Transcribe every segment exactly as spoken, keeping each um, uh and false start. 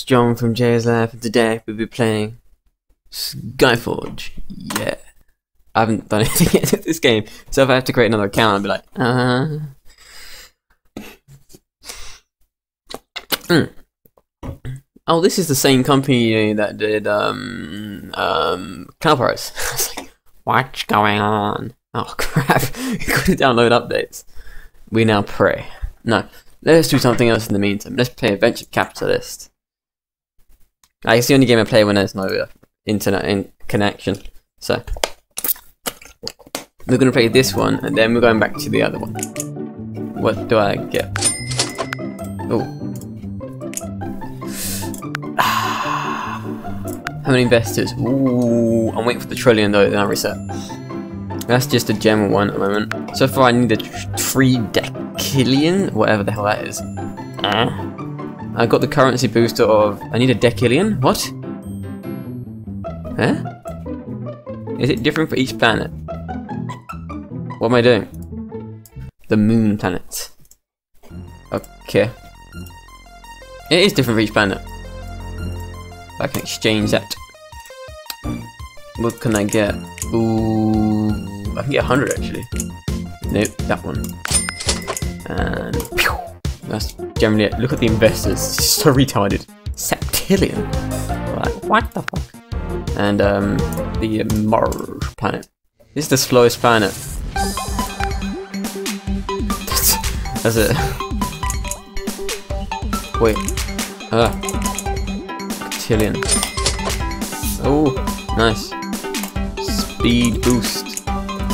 It's John from J S F, and today we'll be playing Skyforge. Yeah. I haven't done anything yet with this game, so if I have to create another account, I'll be like, uh mm. Oh, this is the same company that did um um Cloud Pirates. I was like, what's going on? Oh crap, you couldn't download updates. We now pray. No. Let's do something else in the meantime. Let's play Adventure Capitalist. Like, it's the only game I play when there's no uh, internet in connection. So we're gonna play this one, and then we're going back to the other one. What do I get? Oh. How many investors? Ooh, I'm waiting for the trillion though, then I reset. That's just a general one at the moment. So far I need a three decillion, whatever the hell that is. Uh, I got the currency booster of, I need a decillion? What? Huh? Is it different for each planet? What am I doing? The moon planet. Okay. It is different for each planet. I can exchange that. What can I get? Ooh, I can get one hundred actually. Nope, that one. And pew, that's generally it. Look at the investors, it's so retarded. Septillion. Like, what the fuck? And um, the Mars planet. This is the slowest planet. That's, that's it. Wait. Ah. Octillion. Oh, nice. Speed boost.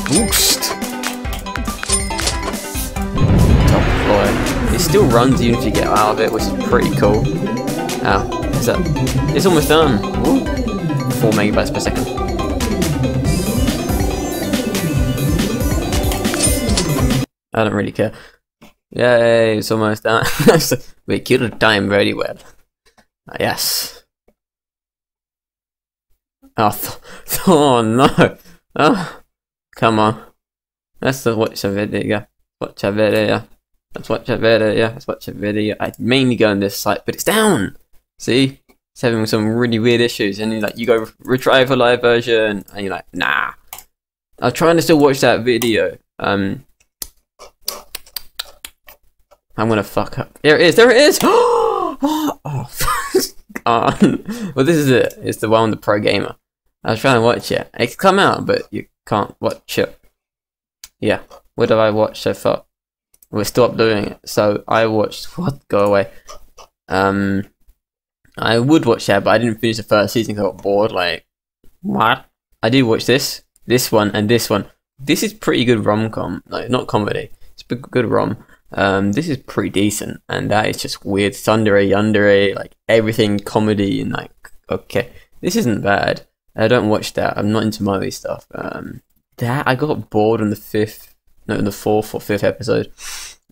Boost! Top floor. It still runs even if you get out of it, which is pretty cool. Ow. Is that? It's almost done. Ooh. four megabytes per second. I don't really care. Yay, it's almost done. We killed the time very well. Uh, yes. Oh, th oh no! Oh, come on. Let's watch a video. Watch a video. Let's watch a video. Let's watch a video. I'd mainly go on this site, but it's down! See? It's having some really weird issues, and you're like, you go retry for live version, and you're like, nah. I'm trying to still watch that video. Um, I'm gonna fuck up. There it is! There it is! Oh, oh, oh. Well, this is it. It's the one with the pro gamer. I was trying to watch it. It's come out, but you can't watch it. Yeah. What have I watched so far? We're still uploading it. So I watched what? Go away. Um, I would watch that, but I didn't finish the first season because I got bored. Like, what? I did watch this, this one, and this one. This is pretty good rom-com. Like, not comedy. It's a good rom. Um, this is pretty decent, and that is just weird. Tsundere, yandere, like everything comedy, and like, okay, this isn't bad. I don't watch that. I'm not into my stuff. Um, that I got bored on the fifth, no, on the fourth or fifth episode.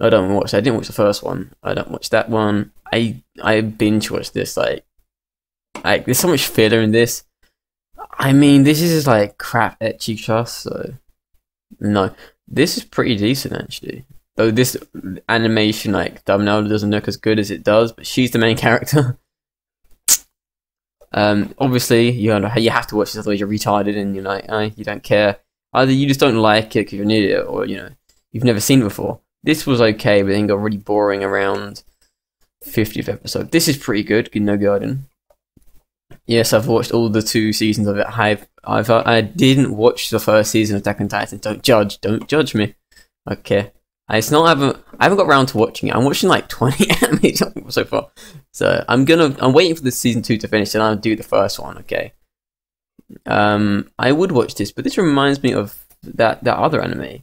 I don't watch. I didn't watch the first one. I don't watch that one. I I binge watch this. Like, like there's so much filler in this. I mean, this is like crap ecchi trust. So no, this is pretty decent actually. Though this animation, like thumbnail, doesn't look as good as it does, but she's the main character. Um, obviously, you know, you have to watch this, otherwise you're retarded and you're like, eh, you don't care. Either you just don't like it because you're an idiot, or you know, you've never seen it before. This was okay, but then got really boring around fiftieth episode. This is pretty good, Good No Garden. Yes, I've watched all the two seasons of it. I've, I've, I didn't watch the first season of Attack on Titan. Don't judge, don't judge me. Okay. It's not I haven't I haven't got around to watching it. I'm watching like twenty anime so far. So I'm gonna I'm waiting for the season two to finish, and I'll do the first one. Okay. Um, I would watch this, but this reminds me of that that other anime.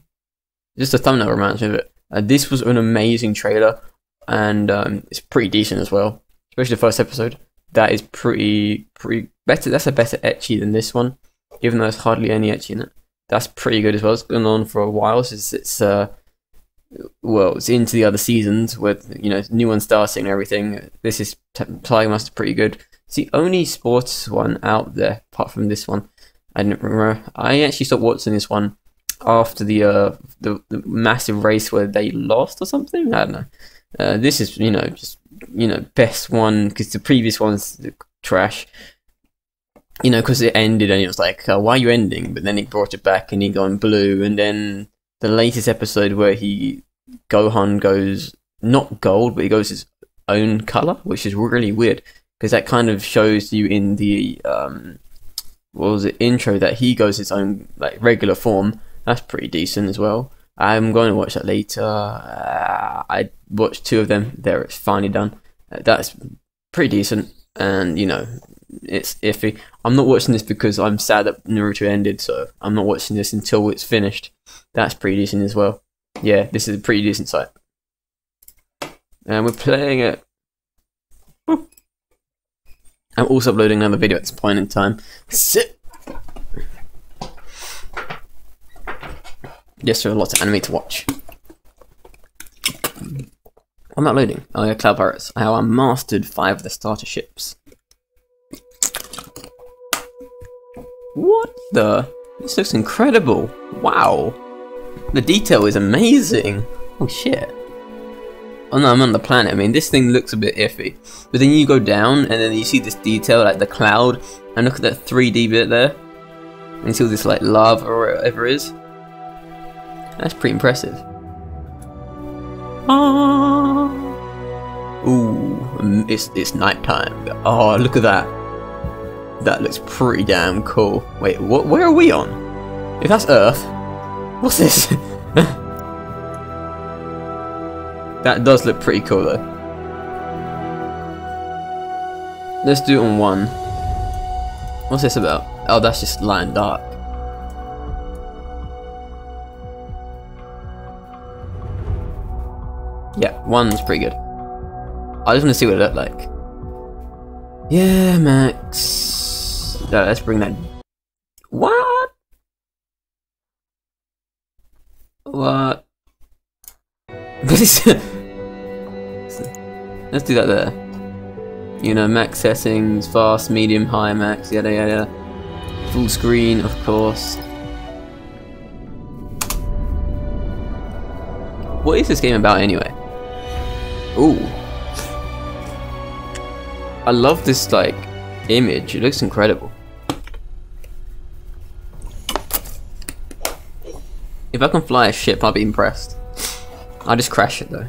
Just the thumbnail reminds me of it. Uh, this was an amazing trailer, and um, it's pretty decent as well. Especially the first episode. That is pretty pretty better. That's a better ecchi than this one, even though there's hardly any ecchi in it. That's pretty good as well. It's been on for a while since it's uh. Well, it's into the other seasons with, you know, new ones starting and everything. This is Tiger Master pretty good. It's the only sports one out there, apart from this one. I didn't remember. I actually stopped watching this one after the uh the, the massive race where they lost or something. I don't know. Uh, this is, you know, just, you know, best one, because the previous one's the trash. You know, because it ended and it was like, oh, why are you ending? But then it brought it back and he gone blue. And then the latest episode where he, Gohan goes, not gold, but he goes his own color, which is really weird. Because that kind of shows you in the, um, what was it, intro, that he goes his own, like, regular form. That's pretty decent as well. I'm going to watch that later. Uh, I watched two of them. There, it's finally done. Uh, that's pretty decent. And, you know, it's iffy. I'm not watching this because I'm sad that Naruto ended, so I'm not watching this until it's finished. That's pretty decent as well. Yeah, this is a pretty decent site. And we're playing it. I'm also uploading another video at this point in time. Sit! Yes, there are lots of anime to watch. I'm uploading. Oh yeah, Cloud Pirates. How I mastered five of the starter ships. What the? This looks incredible. Wow. The detail is amazing. Oh shit. Oh no, I'm on the planet. I mean, this thing looks a bit iffy. But then you go down and then you see this detail, like the cloud. And look at that three D bit there. And you see all this like lava or whatever it is. That's pretty impressive. Ah. Ooh, it's, it's night time. Oh, look at that. That looks pretty damn cool. Wait, what? Where are we on? If that's Earth, what's this? That does look pretty cool though. Let's do it on one. What's this about? Oh, that's just light and dark. Yeah, one's pretty good. I just want to see what it looked like. Yeah, Max. No, let's bring that. What? What? What is it? Let's do that there. You know, max settings, fast, medium, high, max, yada yada. Full screen, of course. What is this game about anyway? Ooh. I love this, like, image. It looks incredible. If I can fly a ship, I'll be impressed. I'll just crash it though.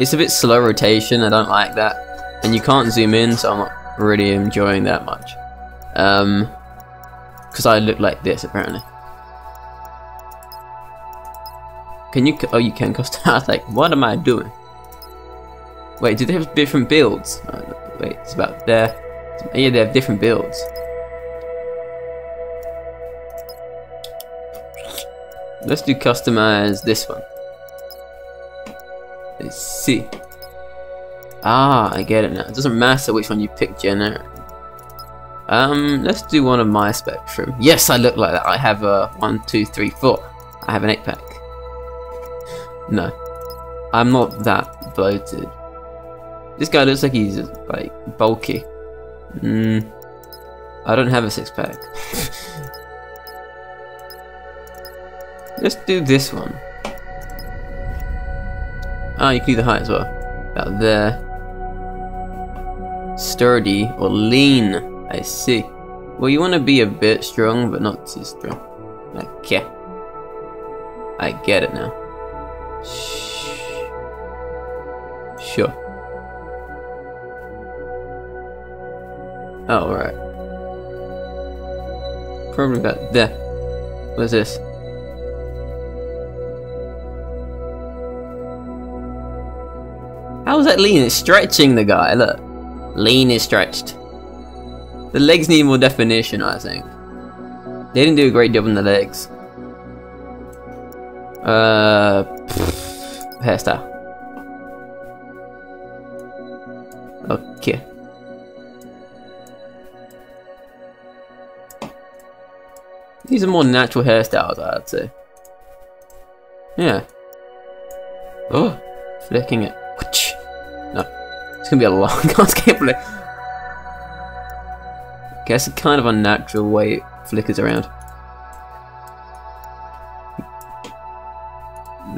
It's a bit slow rotation, I don't like that. And you can't zoom in, so I'm not really enjoying that much. Um, because I look like this apparently. Can you, oh you can custom, I was like, what am I doing? Wait, do they have different builds? Oh, wait, it's about there. Yeah, they have different builds. Let's do customize this one. Let's see. Ah, I get it now. It doesn't matter which one you pick generically. Um, let's do one of my spectrum. Yes, I look like that. I have a one, two, three, four. I have an eight pack. No, I'm not that bloated. This guy looks like he's like bulky. Mm, I don't have a six pack. Let's do this one. Ah, you can do the height as well. About there. Sturdy or lean. I see. Well, you want to be a bit strong, but not too strong. Okay. I get it now. Sure. Oh, right. Probably about there. What's this? How is that lean? It's stretching the guy, look. Lean is stretched. The legs need more definition, I think. They didn't do a great job on the legs. Uh, pff, hairstyle. Okay. These are more natural hairstyles, I'd say. Yeah. Oh, flicking it. No, it's gonna be a long. I can't believe. Okay, that's a kind of unnatural way it flickers around.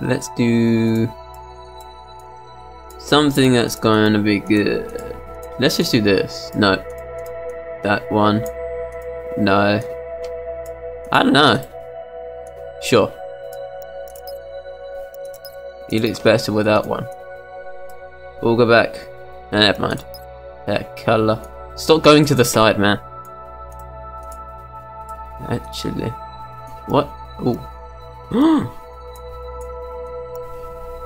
Let's do something that's gonna be good. Let's just do this. No. That one. No. I don't know. Sure. He looks better without one. We'll go back. No, never mind. That colour. Stop going to the side, man. Actually. What? Oh.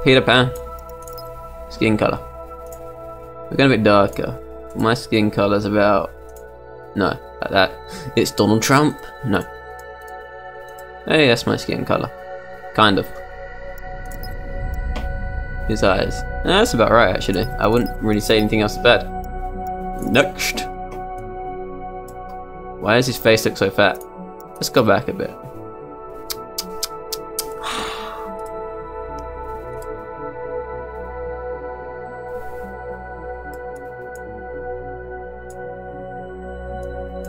Peter Pan. Skin colour. We're going a bit darker. My skin colour's about... No, like that. It's Donald Trump. No. Hey, that's my skin colour. Kind of. His eyes. No, that's about right, actually. I wouldn't really say anything else bad. Next. Why does his face look so fat? Let's go back a bit.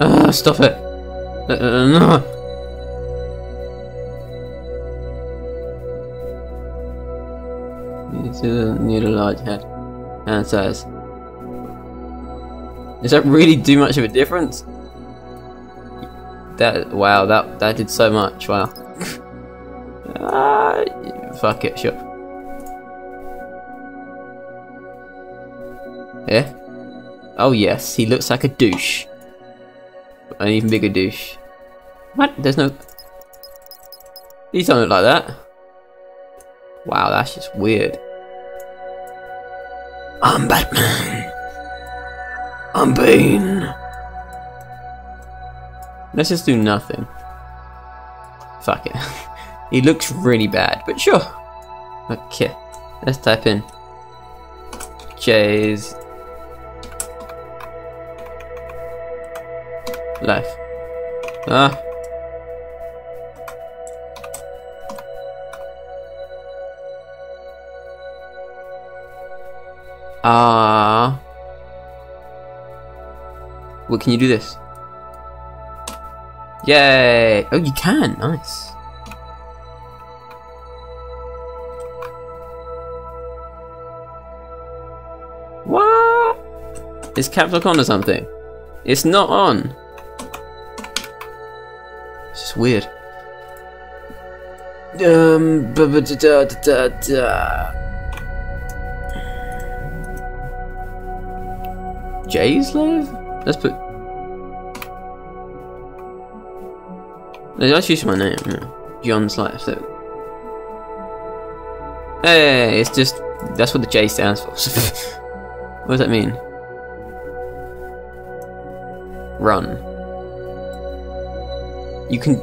Ah, stop it. Uh, uh, no. Need a large head and size. Does that really do much of a difference? That wow, that that did so much. Wow. uh, fuck it, sure. Yeah. Oh yes, he looks like a douche. An even bigger douche. What? There's no. These don't look like that. Wow, that's just weird. I'm Batman. I'm Bane. Let's just do nothing. Fuck it. He looks really bad, but sure. Okay, let's type in Jay's life. Ah. Ah, uh, what can you do this? Yay! Oh, you can. Nice. What? Is caps lock on or something? It's not on. It's just weird. Um. Da da da da da. Jay's life? Let's put. Let's use my name. No. John's life. So. Hey, it's just. That's what the J stands for. What does that mean? Run. You can.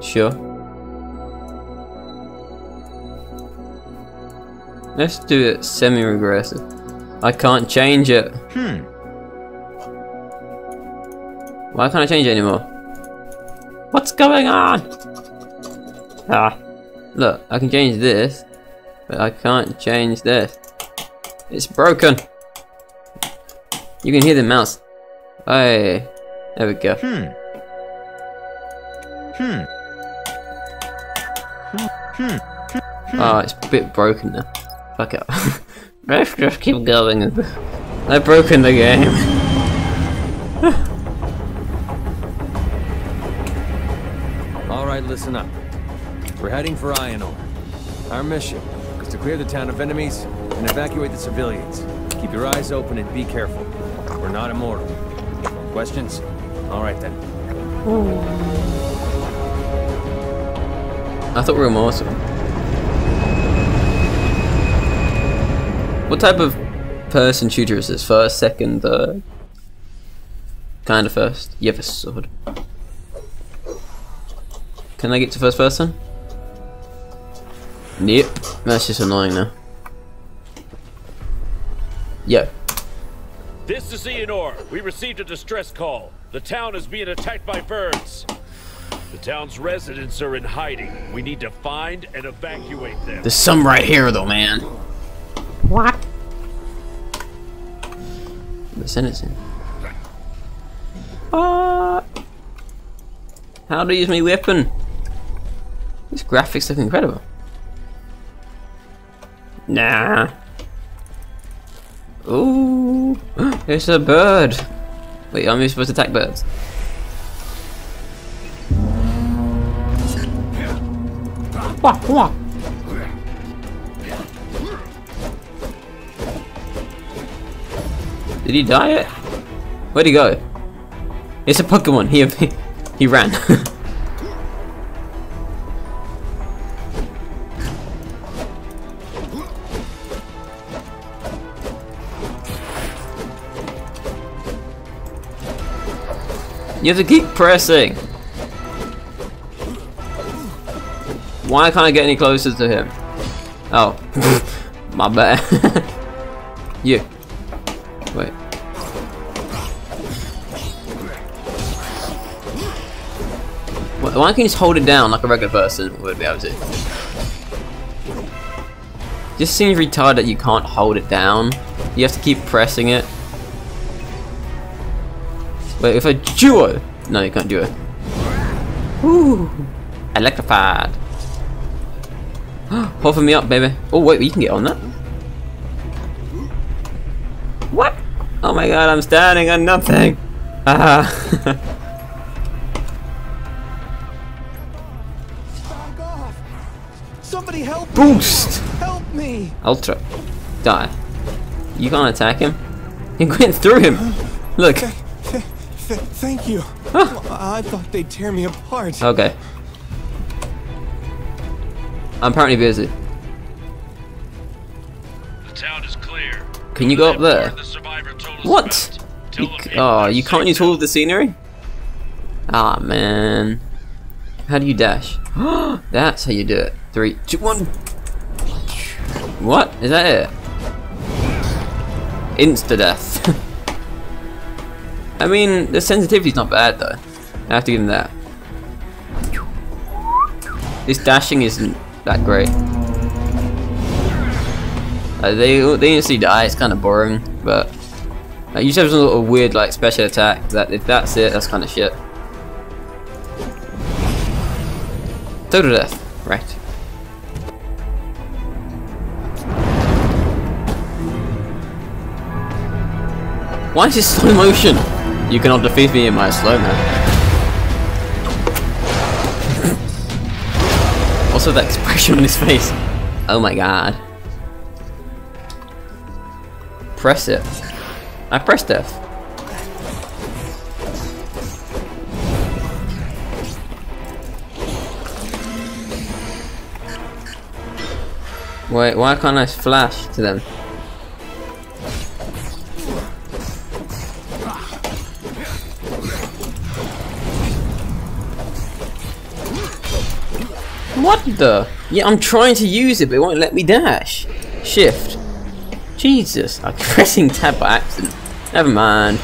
Sure. Let's do it semi-regressive. I can't change it. Hmm. Why can't I change it anymore? What's going on? Ah. Look, I can change this, but I can't change this. It's broken. You can hear the mouse. Hey. There we go. Hmm. Hmm. Hmm. Hmm. Oh, it's a bit broken now. Fuck up. Let's just keep going. I've broken the game. Alright, listen up. We're heading for Ionor. Our mission is to clear the town of enemies and evacuate the civilians. Keep your eyes open and be careful. We're not immortal. Questions? Alright then. Ooh. I thought we were immortal. What type of person shooter is this? First, second, third? Kinda first. You have a sword. Can I get to first person? Nope. That's just annoying now. Yo. This is Ionor. We received a distress call. The town is being attacked by birds. The town's residents are in hiding. We need to find and evacuate them. There's some right here though, man. What? The sentence in. Ah! How do I use my weapon? These graphics look incredible. Nah. Ooh, it's a bird. Wait, aren't we supposed to attack birds? Wah, wah. Did he die yet? Where'd he go? It's a Pokemon. He he ran. You have to keep pressing. Why can't I get any closer to him? Oh, my bad. You. Wait. Why can't you just hold it down like a regular person would be able to? Just seems retarded that you can't hold it down. You have to keep pressing it. Wait, if I duo! No, you can't duo. Woo! Electrified! Hover me up, baby. Oh, wait, you can get on that? What? Oh my god, I'm standing on nothing! Ah! Somebody help! Boost! Help me! Ultra. Die. You can't attack him. You went through him! Look! Thank you. Huh. I thought they'd tear me apart. Okay. I'm apparently busy. The town is clear. Can you go up there? What? You oh, you can't use all of the scenery? Ah, oh, man. How do you dash? That's how you do it. Three, two, one. What? Is that it? Insta-death. I mean, the sensitivity's not bad though. I have to give him that. This dashing isn't that great. Uh, they they didn't see die. It's kind of boring, but uh, you just have some sort of weird like special attack. That if that's it, that's kind of shit. Total death, right? Why is this slow motion? You cannot defeat me in my slow mo. Also, that expression on his face. Oh my god. Press it. I pressed F. Wait, why can't I flash to them? What the? Yeah, I'm trying to use it, but it won't let me dash. Shift. Jesus, I'm pressing tab by accident. Never mind.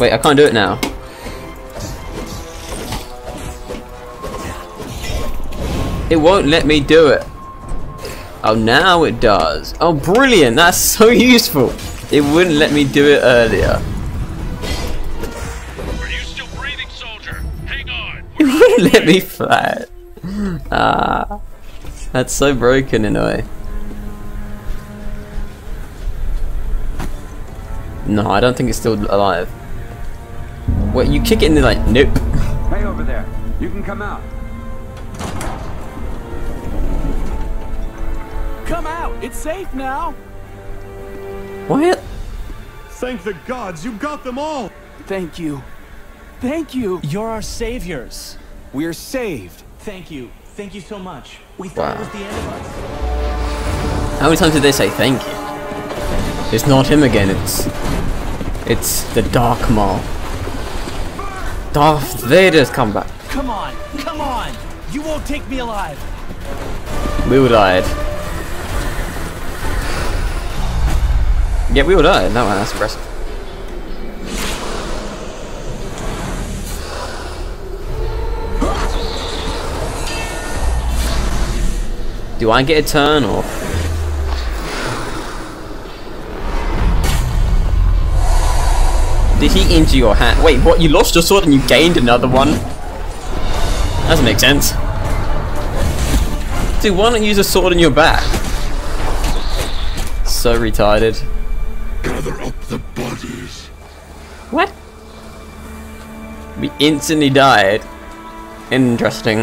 Wait, I can't do it now. It won't let me do it. Oh, now it does. Oh, brilliant. That's so useful. It wouldn't let me do it earlier. Let me fly. Ah, that's so broken in a way. No, I don't think it's still alive. Wait, you kick it and they're like, nope. Hey, over there. You can come out. Come out. It's safe now. What? Thank the gods. You got them all. Thank you. Thank you. You're our saviors. We're saved. Thank you. Thank you so much. We thought wow. It was the end of us. How many times did they say thank you? It's not him again, it's it's the Dark Maul. Darth Vader's come back. Come on, come on! You won't take me alive. We were died. Yeah, we were died. No, that's impressive. Do I get a turn or? did he injure your hand? Wait, what? You lost your sword and you gained another one? Doesn't make sense. Dude, why not use a sword in your back? So retarded. Gather up the bodies. What? We instantly died. Interesting.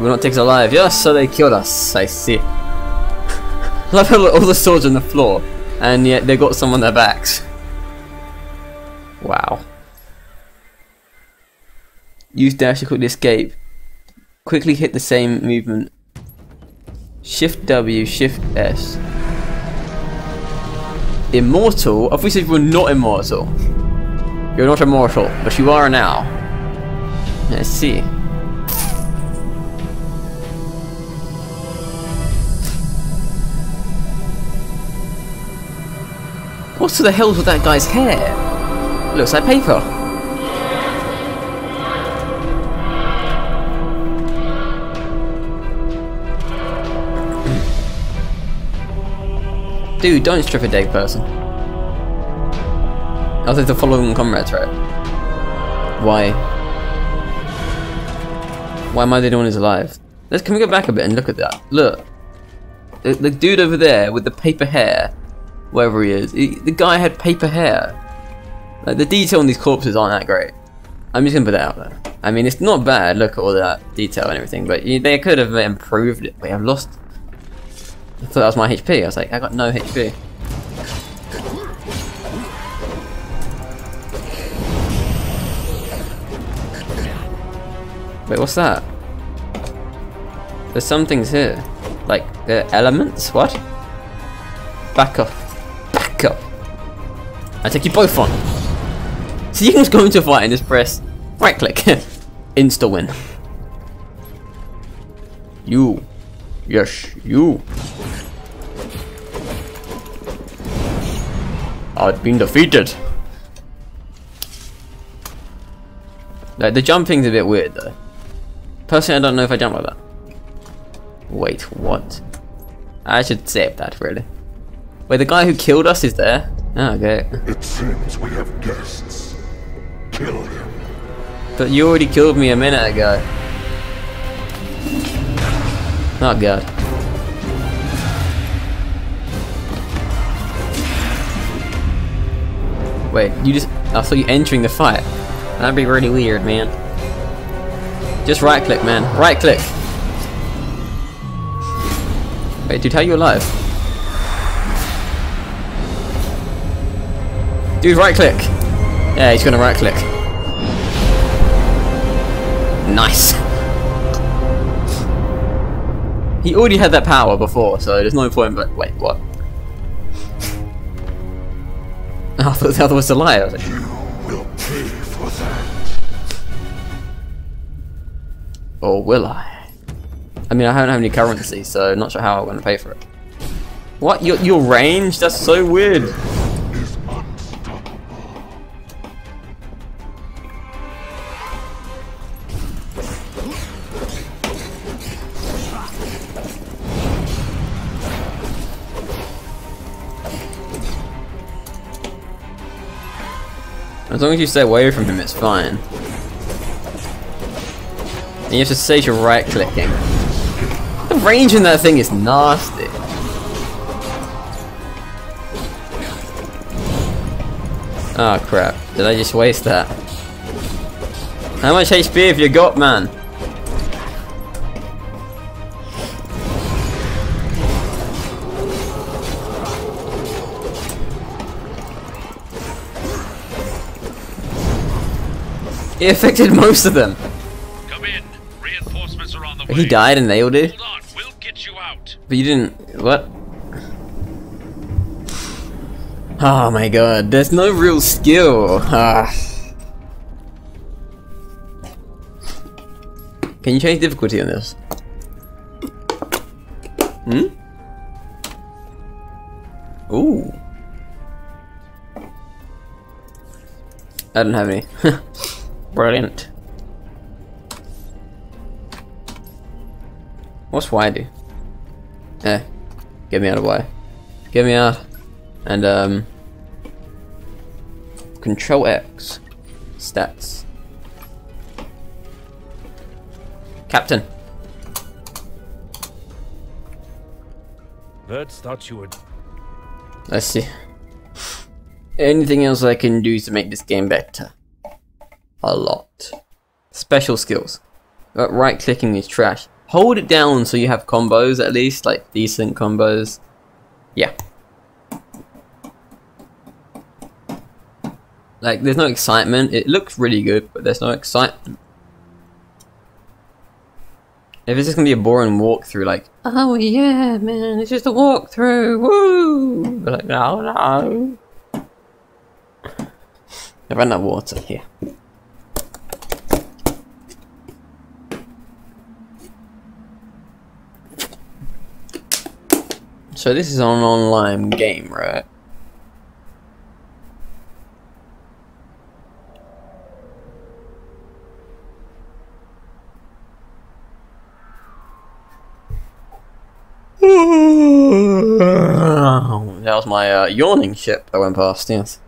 We're not taken alive. Yes, so they killed us. I see. I love how all the swords on the floor, and yet they got some on their backs. Wow. Use dash to quickly escape. Quickly hit the same movement. Shift W, Shift S. Immortal? I've always said we're not immortal. You're not immortal, but you are now. Let's see. What the hell's with that guy's hair? It looks like paper. Dude, don't strip a dead person. I'll take the following comrades, right? Why? Why am I the only one who's alive? Let's, can we go back a bit and look at that? Look. The, the dude over there with the paper hair, wherever he is, he, the guy had paper hair. Like, the detail on these corpses aren't that great. I'm just gonna put that out there. I mean, it's not bad, look at all that detail and everything, but you, they could have improved it. Wait, I've lost... I thought that was my H P. I was like, I got no H P. Wait, what's that? There's some things here. Like, uh, elements? What? Back up. Back up. I take you both on. So you can just go into a fight and just press right click. Insta win. You. Yes, you. I've been defeated. Like, the jumping's a bit weird though. Personally, I don't know if I jump like that. Wait, what? I should save that, really. Wait, the guy who killed us is there? Oh, okay. It seems we have guests. Kill him. But you already killed me a minute ago. Oh god. Wait, you just... I saw you entering the fight. That'd be really weird, man. Just right click, man. Right click! Wait, dude, how are you alive? Dude, right click! Yeah, he's gonna right click. Nice! He already had that power before, so there's no point, but wait, what? I thought the other was a lie, I was like... You will pay for that. Or will I? I mean, I don't have any currency, so I'm not sure how I'm going to pay for it. What? Your, your range? That's so weird. Is unstoppable. As long as you stay away from him, it's fine. And you have to stage your right clicking. The range in that thing is nasty. Oh crap, did I just waste that? How much H P have you got, man? It affected most of them. Come in. Reinforcements are on the way. He died and they all did. Hold on. We'll get you out. But you didn't. What? Oh my god. There's no real skill. Ah. Can you change difficulty on this? Hmm? Ooh. I don't have any. Brilliant. What's Y do? Eh. Get me out of Y. Get me out. and um, Control X, stats, captain. Let's start you with. Let's see. Anything else I can do to make this game better? A lot. Special skills. But right clicking is trash. Hold it down so you have combos at least, like decent combos. Yeah. Like, there's no excitement. It looks really good, but there's no excitement. If it's just gonna be a boring walkthrough, like, oh yeah, man, it's just a walkthrough, woo! But like, no, no. I ran out of water here. So this is an online game, right? That was my uh, yawning ship that went past, yes.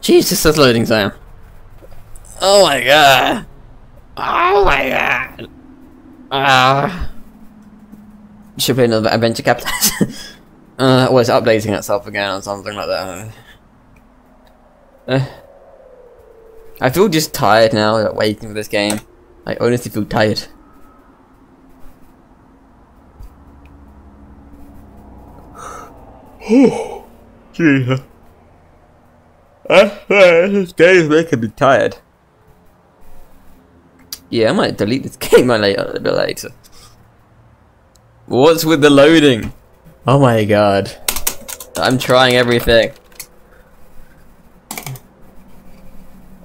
Jesus, that's loading time. Oh my god. Oh my god. Ah. Uh, should be another Adventure Capitalist. uh, well, it's updating itself again or something like that. Uh, I feel just tired now, like, waiting for this game. I honestly feel tired. Oh, Jesus. This game is making me tired. Yeah, I might delete this game a little bit later. What's with the loading? Oh my god. I'm trying everything.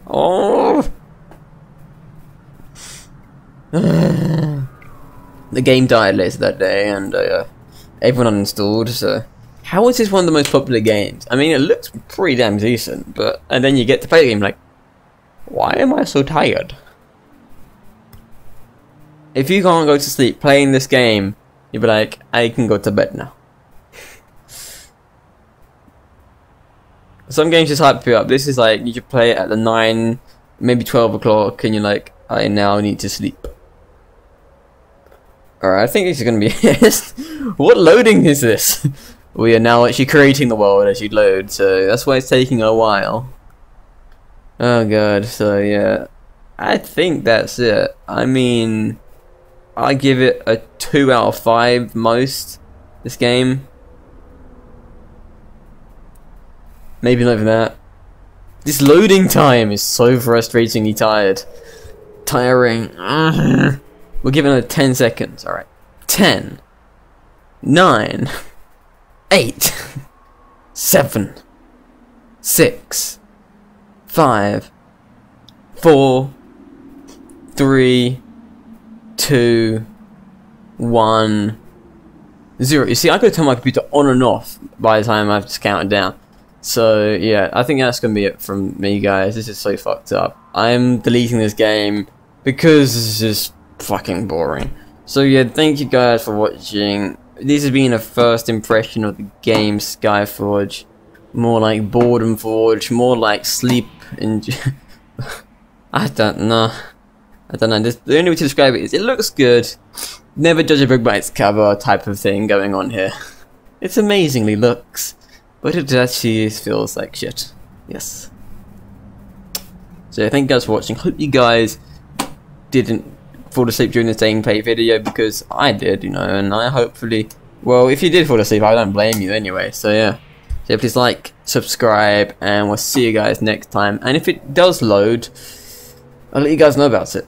Oh. The game died later that day, and uh, everyone uninstalled, so. How is this one of the most popular games? I mean, it looks pretty damn decent, but and then you get to play the game like, why am I so tired? If you can't go to sleep playing this game, you'll be like, I can go to bed now. Some games just hype you up. This is like, you should play it at the nine, maybe twelve o'clock, and you're like, I now need to sleep. Alright, I think this is gonna be it. What loading is this? We are now actually creating the world as you load, so that's why it's taking a while. Oh god, so yeah. I think that's it. I mean, I give it a two out of five most, this game. Maybe not even that. This loading time is so frustratingly tired. Tiring. We'll give it another ten seconds, alright. ten, nine, Eight, seven, six, five, four, three, two, one, zero. You see, I could turn my computer on and off by the time I've just counted down. So yeah, I think that's gonna be it from me, guys. This is so fucked up. I'm deleting this game because this is fucking boring. So yeah, thank you guys for watching. This has been a first impression of the game Skyforge. More like Boredom Forge, more like sleep and I don't know. I don't know. This, the only way to describe it is it looks good. Never judge a book by its cover type of thing going on here. It's amazingly looks, but it actually feels like shit. Yes. So thank you guys for watching. Hope you guys didn't fall asleep during the gameplay video, because I did, you know, and I hopefully, well, if you did fall asleep, I don't blame you anyway, so yeah. So please like, subscribe, and we'll see you guys next time, and if it does load, I'll let you guys know about it.